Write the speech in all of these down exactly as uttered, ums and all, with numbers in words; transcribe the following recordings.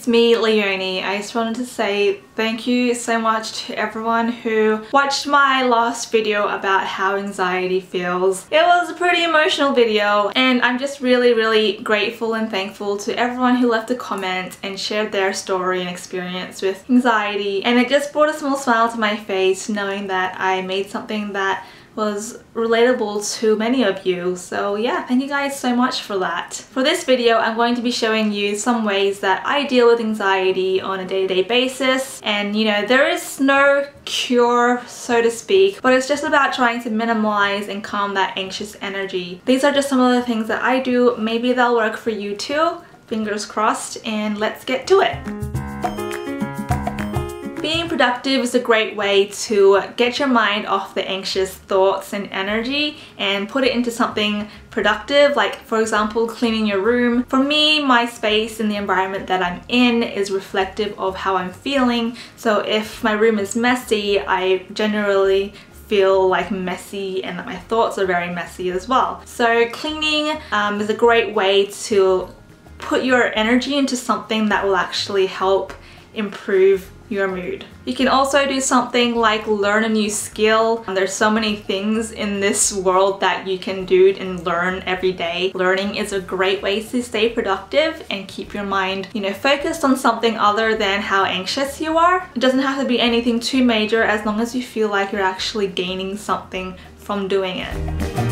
it's me, Leonie. I just wanted to say thank you so much to everyone who watched my last video about how anxiety feels. It was a pretty emotional video, and I'm just really, really grateful and thankful to everyone who left a comment and shared their story and experience with anxiety. And it just brought a small smile to my face knowing that I made something that was relatable to many of you. So yeah, thank you guys so much for that. For this video, I'm going to be showing you some ways that I deal with anxiety on a day-to-day basis. And you know, there is no cure, so to speak, but it's just about trying to minimize and calm that anxious energy. These are just some of the things that I do. Maybe they'll work for you too. Fingers crossed, and let's get to it. Being productive is a great way to get your mind off the anxious thoughts and energy and put it into something productive, like for example cleaning your room. For me, my space and the environment that I'm in is reflective of how I'm feeling, so if my room is messy, I generally feel like messy and that my thoughts are very messy as well. So cleaning um, is a great way to put your energy into something that will actually help improve your mood. You can also do something like learn a new skill. There's so many things in this world that you can do and learn every day. Learning is a great way to stay productive and keep your mind, you know, focused on something other than how anxious you are. It doesn't have to be anything too major, as long as you feel like you're actually gaining something from doing it.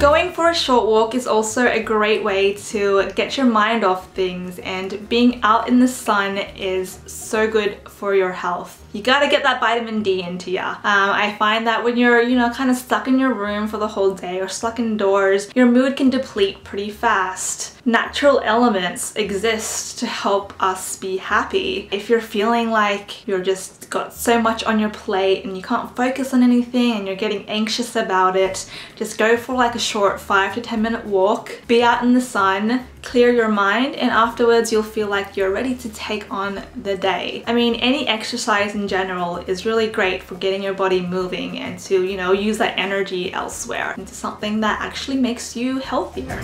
Going for a short walk is also a great way to get your mind off things, and being out in the sun is so good for your health. You gotta get that vitamin D into ya. Um, I find that when you're, you know, kind of stuck in your room for the whole day or stuck indoors, your mood can deplete pretty fast. Natural elements exist to help us be happy. If you're feeling like you're just got so much on your plate and you can't focus on anything and you're getting anxious about it, just go for like a short five to ten minute walk. Be out in the sun, clear your mind, and afterwards you'll feel like you're ready to take on the day. I mean, any exercise in general is really great for getting your body moving and to, you know, use that energy elsewhere into something that actually makes you healthier.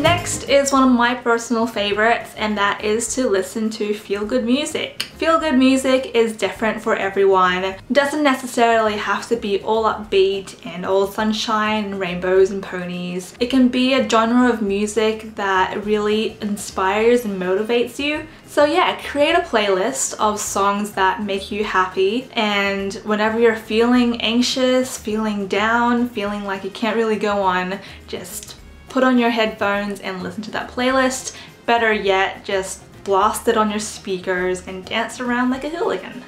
Next is one of my personal favorites, and that is to listen to feel-good music. Feel-good music is different for everyone. It doesn't necessarily have to be all upbeat and all sunshine and rainbows and ponies. It can be a genre of music that really inspires and motivates you. So yeah, create a playlist of songs that make you happy, and whenever you're feeling anxious, feeling down, feeling like you can't really go on, just put on your headphones and listen to that playlist. Better yet, just blast it on your speakers and dance around like a hooligan.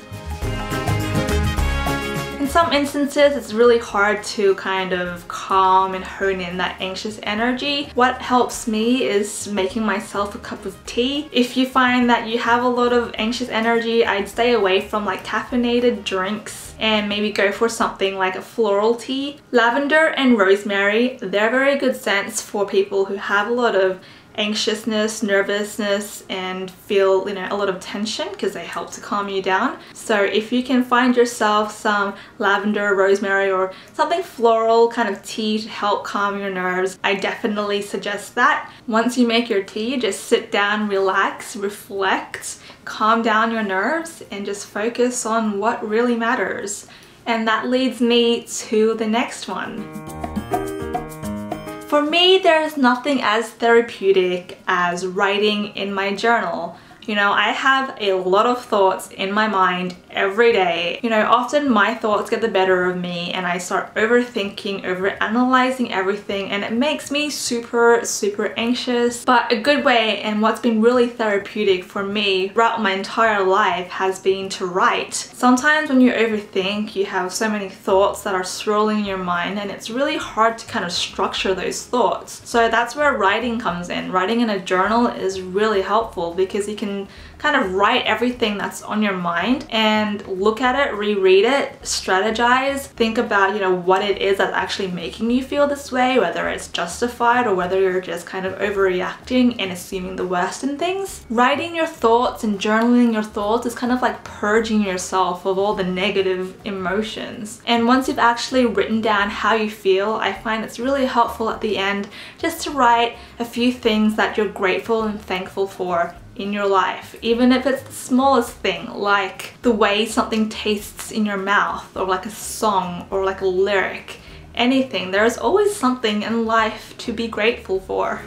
In some instances, it's really hard to kind of calm and hone in that anxious energy. What helps me is making myself a cup of tea. If you find that you have a lot of anxious energy, I'd stay away from like caffeinated drinks and maybe go for something like a floral tea. Lavender and rosemary, they're very good scents for people who have a lot of anxiousness, nervousness, and feel, you know, a lot of tension, because they help to calm you down. So if you can find yourself some lavender, rosemary, or something floral kind of tea to help calm your nerves, I definitely suggest that. Once you make your tea, just sit down, relax, reflect, calm down your nerves, and just focus on what really matters. And that leads me to the next one. For me, there is nothing as therapeutic as writing in my journal. You know, I have a lot of thoughts in my mind every day. You know, often my thoughts get the better of me and I start overthinking, overanalyzing everything, and it makes me super, super anxious. But a good way, and what's been really therapeutic for me throughout my entire life, has been to write. Sometimes when you overthink, you have so many thoughts that are swirling in your mind, and it's really hard to kind of structure those thoughts. So that's where writing comes in. Writing in a journal is really helpful because you can can kind of write everything that's on your mind and look at it, reread it, strategize, think about, you know, what it is that's actually making you feel this way, whether it's justified or whether you're just kind of overreacting and assuming the worst in things. Writing your thoughts and journaling your thoughts is kind of like purging yourself of all the negative emotions. And once you've actually written down how you feel, I find it's really helpful at the end just to write a few things that you're grateful and thankful for in your life, even if it's the smallest thing, like the way something tastes in your mouth, or like a song, or like a lyric, anything. There is always something in life to be grateful for.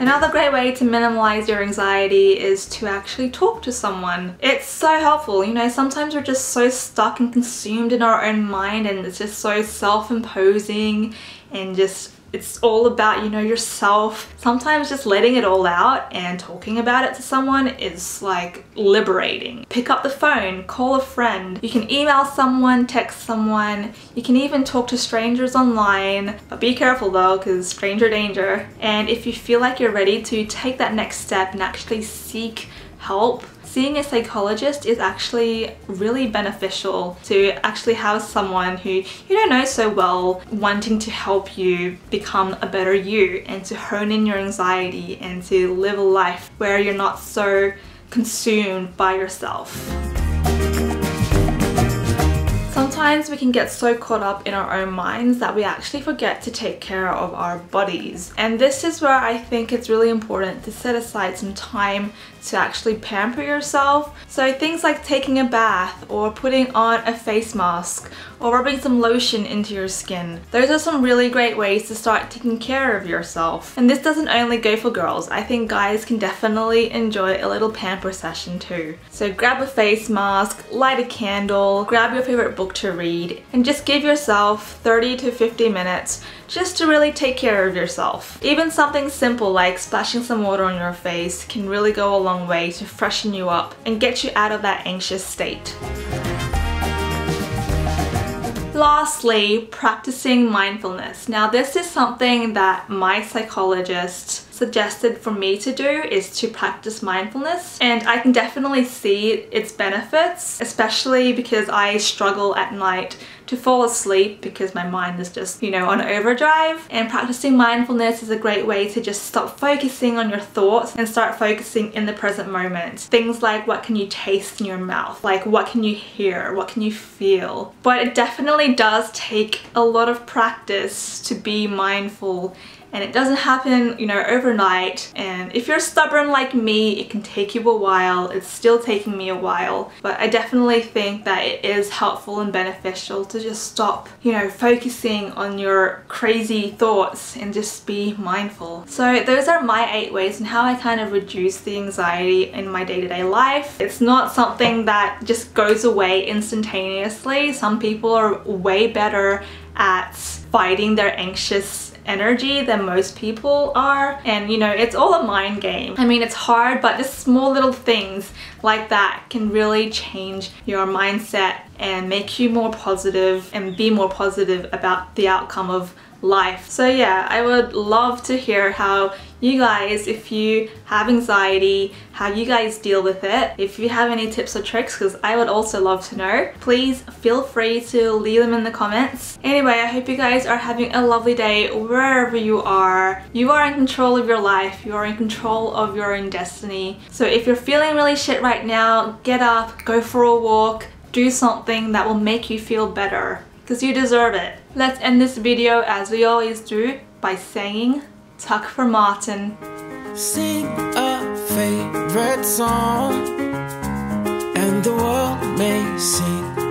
Another great way to minimize your anxiety is to actually talk to someone. It's so helpful, you know, sometimes we're just so stuck and consumed in our own mind, and it's just so self-imposing and just it's all about, you know, yourself. Sometimes just letting it all out and talking about it to someone is like liberating. Pick up the phone, call a friend. You can email someone, text someone. You can even talk to strangers online. But be careful though, because stranger danger. And if you feel like you're ready to take that next step and actually seek help, seeing a psychologist is actually really beneficial to actually have someone who you don't know so well wanting to help you become a better you and to hone in your anxiety and to live a life where you're not so consumed by yourself. Sometimes we can get so caught up in our own minds that we actually forget to take care of our bodies. And this is where I think it's really important to set aside some time to actually pamper yourself. So things like taking a bath or putting on a face mask or rubbing some lotion into your skin. Those are some really great ways to start taking care of yourself. And this doesn't only go for girls. I think guys can definitely enjoy a little pamper session too. So grab a face mask, light a candle, grab your favorite book to read, and just give yourself thirty to fifty minutes just to really take care of yourself. Even something simple like splashing some water on your face can really go a long way to freshen you up and get you out of that anxious state. Lastly, practicing mindfulness. Now, this is something that my psychologist suggested for me to do, is to practice mindfulness, and I can definitely see its benefits, especially because I struggle at night to fall asleep because my mind is just, you know, on overdrive. And practicing mindfulness is a great way to just stop focusing on your thoughts and start focusing in the present moment. Things like, what can you taste in your mouth? Like, what can you hear? What can you feel? But it definitely does take a lot of practice to be mindful, and it doesn't happen, you know, overnight. And if you're stubborn like me, it can take you a while. It's still taking me a while, but I definitely think that it is helpful and beneficial to just stop, you know, focusing on your crazy thoughts and just be mindful. So those are my eight ways and how I kind of reduce the anxiety in my day-to-day life. It's not something that just goes away instantaneously. Some people are way better at fighting their anxious energy than most people are, and you know, it's all a mind game. I mean, it's hard, but just small little things like that can really change your mindset and make you more positive and be more positive about the outcome of life. So yeah, I would love to hear how you guys, if you have anxiety, how you guys deal with it. If you have any tips or tricks, because I would also love to know, please feel free to leave them in the comments. Anyway, I hope you guys are having a lovely day wherever you are. You are in control of your life. You are in control of your own destiny. So if you're feeling really shit right now, get up, go for a walk, do something that will make you feel better, because you deserve it. Let's end this video as we always do by saying Tuck for Martin. Sing a favorite song and the world may sing.